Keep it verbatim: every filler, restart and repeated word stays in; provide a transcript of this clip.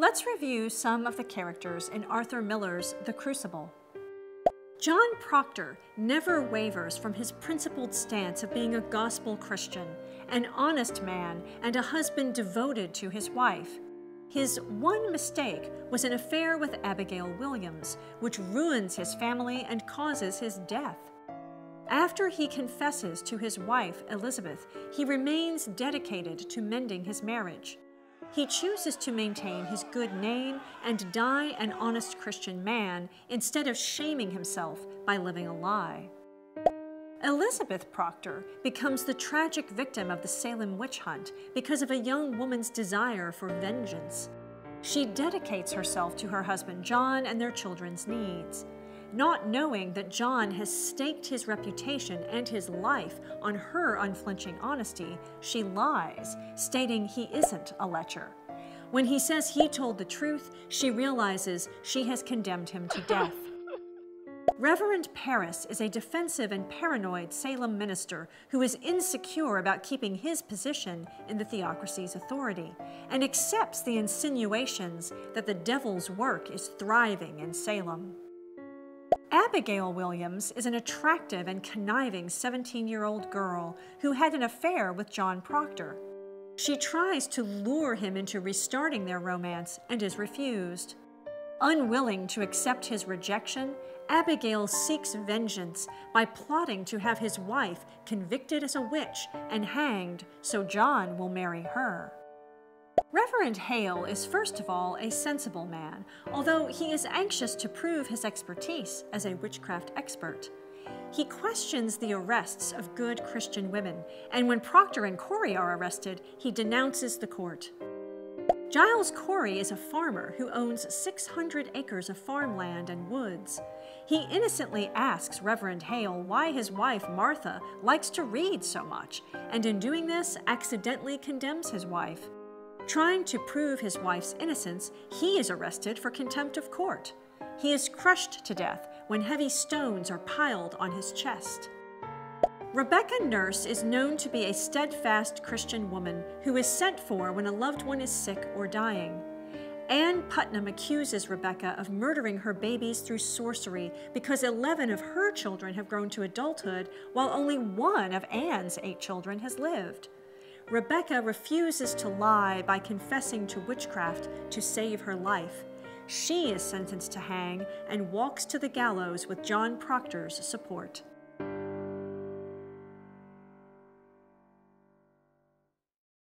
let's review some of the characters in Arthur Miller's The Crucible. John Proctor never wavers from his principled stance of being a gospel Christian, an honest man, and a husband devoted to his wife. His one mistake was an affair with Abigail Williams, which ruins his family and causes his death. After he confesses to his wife, Elizabeth, he remains dedicated to mending his marriage. He chooses to maintain his good name and die an honest Christian man instead of shaming himself by living a lie. Elizabeth Proctor becomes the tragic victim of the Salem witch hunt because of a young woman's desire for vengeance. She dedicates herself to her husband John and their children's needs, not knowing that John has staked his reputation and his life on her unflinching honesty. She lies, stating he isn't a lecher. When he says he told the truth, she realizes she has condemned him to death. Reverend Parris is a defensive and paranoid Salem minister who is insecure about keeping his position in the theocracy's authority and accepts the insinuations that the devil's work is thriving in Salem. Abigail Williams is an attractive and conniving seventeen-year-old girl who had an affair with John Proctor. She tries to lure him into restarting their romance and is refused. Unwilling to accept his rejection, Abigail seeks vengeance by plotting to have his wife convicted as a witch and hanged so John will marry her. Reverend Hale is first of all a sensible man, although he is anxious to prove his expertise as a witchcraft expert. He questions the arrests of good Christian women, and when Proctor and Corey are arrested, he denounces the court. Giles Corey is a farmer who owns six hundred acres of farmland and woods. He innocently asks Reverend Hale why his wife, Martha, likes to read so much, and in doing this, accidentally condemns his wife. Trying to prove his wife's innocence, he is arrested for contempt of court. He is crushed to death when heavy stones are piled on his chest. Rebecca Nurse is known to be a steadfast Christian woman who is sent for when a loved one is sick or dying. Anne Putnam accuses Rebecca of murdering her babies through sorcery because eleven of her children have grown to adulthood while only one of Anne's eight children has lived. Rebecca refuses to lie by confessing to witchcraft to save her life. She is sentenced to hang and walks to the gallows with John Proctor's support.